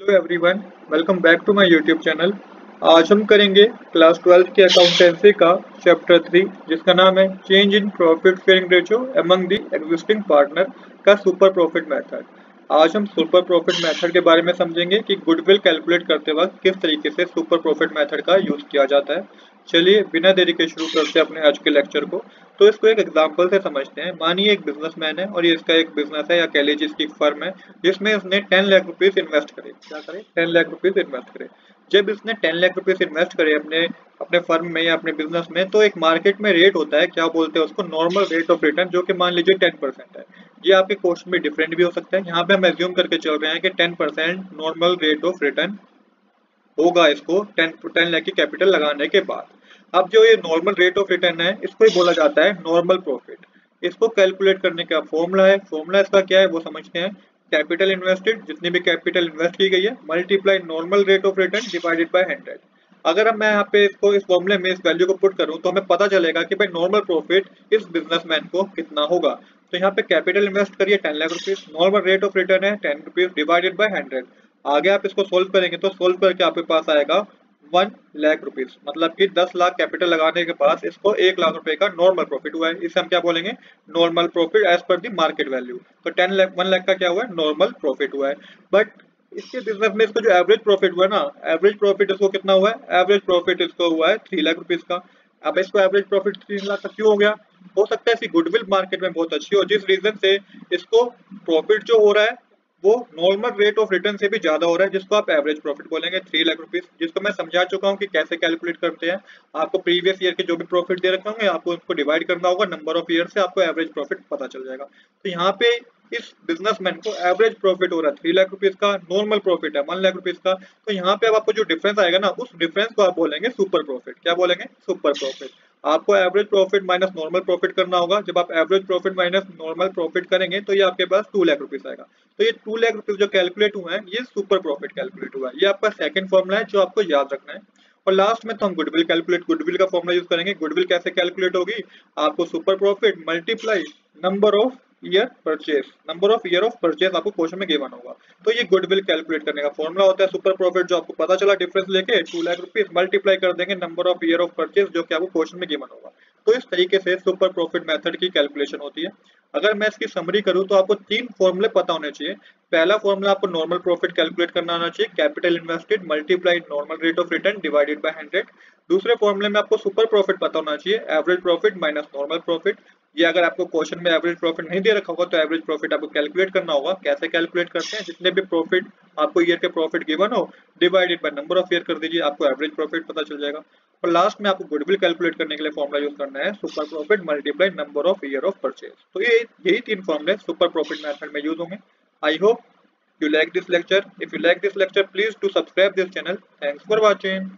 Hello everyone, welcome back to my YouTube channel. आज हम करेंगे क्लास 12 के अकाउंटेंसी का चैप्टर 3, जिसका नाम है change in profit sharing ratio among the existing partner का सुपर प्रॉफिट मेथड। आज हम सुपर प्रॉफिट मेथड के बारे में समझेंगे कि गुडविल कैलकुलेट करते वक्त किस तरीके से सुपर प्रॉफिट मेथड का यूज किया जाता है। चलिए बिना देरी के शुरू करते हैं अपने आज के लेक्चर को। तो इसको एक एग्जांपल से समझते हैं। मानिए एक बिजनेसमैन है और ये इसका एक बिजनेस है या कह लीजिए इसकी फर्म है, जिसमें इसने 10 लाख रुपीस इन्वेस्ट करे। क्या करे? 10 लाख रुपीस इन्वेस्ट करे। जब इसने 10 लाख रुपीस इन्वेस्ट करे अपने फर्म में या अपने बिजनेस में, तो एक मार्केट में रेट होता है, क्या बोलते हैं उसको, नॉर्मल रेट ऑफ रिटर्न, जो कि मान लीजिए 10% है। ये आपके क्वेश्चन में डिफरेंट भी हो सकता है। यहाँ पे हम एज्यूम करके चल रहे हैं कि 10% नॉर्मल रेट ऑफ रिटर्न होगा इसको 10 लाख की कैपिटल लगाने के बाद। अब जो ये नॉर्मल रेट ऑफ रिटर्न है, इसको ही बोला जाता है नॉर्मल प्रॉफिट। इसको कैलकुलेट करने का फॉर्मूला है। फॉर्मूला इसका क्या है वो समझते हैं। कैपिटल इन्वेस्टेड, जितनी भी कैपिटल इन्वेस्ट की गई है, multiply normal rate of return divided by 100। अगर मैं यहाँ पे इसको इस फॉर्मूले में इस वैल्यू को पुट करूँ तो हमें पता चलेगा कि भाई नॉर्मल प्रॉफिट इस बिजनेसमैन को कितना होगा। तो यहाँ पे कैपिटल इन्वेस्ट करिए 10 lakh rupees, normal rate of return है 10 रुपीज डिवाइडेड बाय 100। आगे आप इसको सोल्व करेंगे तो सोल्व करके आपके पास आएगा 1 लाख रुपीज, मतलब कि 10 लाख कैपिटल लगाने के बाद इसको 1 लाख रुपए का नॉर्मल प्रॉफिट हुआ है। इसे हम क्या बोलेंगे? Normal profit as per the market value. तो 1 लाख का क्या हुआ है? नॉर्मल प्रॉफिट हुआ है। बट इसके बिजनेस में इसको जो एवरेज प्रॉफिट हुआ है ना, एवरेज प्रॉफिट इसको कितना हुआ है? एवरेज प्रॉफिट इसको हुआ है 3 लाख रुपीज का। अब इसको एवरेज प्रॉफिट 3 लाख का क्यों हो गया? हो सकता है इसकी गुडविल मार्केट में बहुत अच्छी हो, जिस रीजन से इसको प्रॉफिट जो हो रहा है वो नॉर्मल रेट ऑफ रिटर्न से भी ज्यादा हो रहा है, जिसको आप एवरेज प्रॉफिट बोलेंगे 3 लाख रुपीज। जिसको मैं समझा चुका हूँ कि कैसे कैलकुलेट करते हैं। आपको प्रीवियस ईयर के जो भी प्रॉफिट दे रखे होंगे, आपको उसको डिवाइड करना होगा नंबर ऑफ ईयर से, आपको एवरेज प्रॉफिट पता चल जाएगा। तो यहाँ पे इस बिजनेसमैन को एवरेज प्रॉफिट हो रहा है 3 लाख रुपीज का, नॉर्मल प्रॉफिट है 1 लाख रुपीज का। तो यहाँ पे अब आपको जो डिफरेंस आएगा ना, उस डिफरेंस को आप बोलेंगे सुपर प्रॉफिट। क्या बोलेंगे? Super profit. आपको average profit minus normal profit करना होगा। जब आप average profit minus normal profit करेंगे तो ये आपके पास 2 लाख रुपीज आएगा। तो ये 2 लाख रुपीज जो कैलकुलेट हुआ है, ये सुपर प्रॉफिट कैलकुलेट हुआ है। ये आपका सेकंड फॉर्मूला है जो आपको याद रखना है। और लास्ट में तो हम गुडविल का फॉर्मूला यूज करेंगे। गुडविल कैसे कैलकुलेट होगी? आपको super profit multiply number of year purchase, number of year of purchase आपको क्वेश्चन में गिवन होगा। तो ये गुडविल कैलकुलेट करने का फॉर्मुला होता है। सुपर प्रॉफिट जो आपको पता चला डिफरेंस लेके 2 लाख रुपीज मल्टीप्लाई कर देंगे number of year of purchase, जो कि आपको क्वेश्चन में गिवन होगा। तो इस तरीके से सुपर प्रॉफिट मेथड की कैलकुलेशन होती है। अगर मैं इसकी समरी करूं तो आपको 3 फॉर्मूले पता होने चाहिए। पहला फॉर्मूला आपको नॉर्मल प्रॉफिट कैलकुलेट करना आना चाहिए, capital invested multiply normal rate of return divided by 100। दूसरे फॉर्मूले में आपको सुपर प्रॉफिट पता होना चाहिए, average profit minus normal profit. ये अगर आपको क्वेश्चन में एवरेज प्रॉफिट नहीं दे रखा होगा तो एवरेज प्रॉफिट आपको कैलकुलेट करना होगा। कैसे कैलकुलेट करते हैं? जितने भी प्रॉफिट आपको ईयर के प्रॉफिट गिवन हो, divided by number of year कर दीजिए, आपको एवरेज प्रॉफिट पता चल जाएगा। और लास्ट में आपको गुडविल कैलकुलेट करने के लिए फॉर्मुला यूज करना है, super profit multiply number of year of purchase. तो यही 3 फॉर्मूले सुपर प्रॉफिट मेथड में यूज होंगे। I hope you like this lecture. If you like this lecture, please to subscribe this channel. Thanks for watching.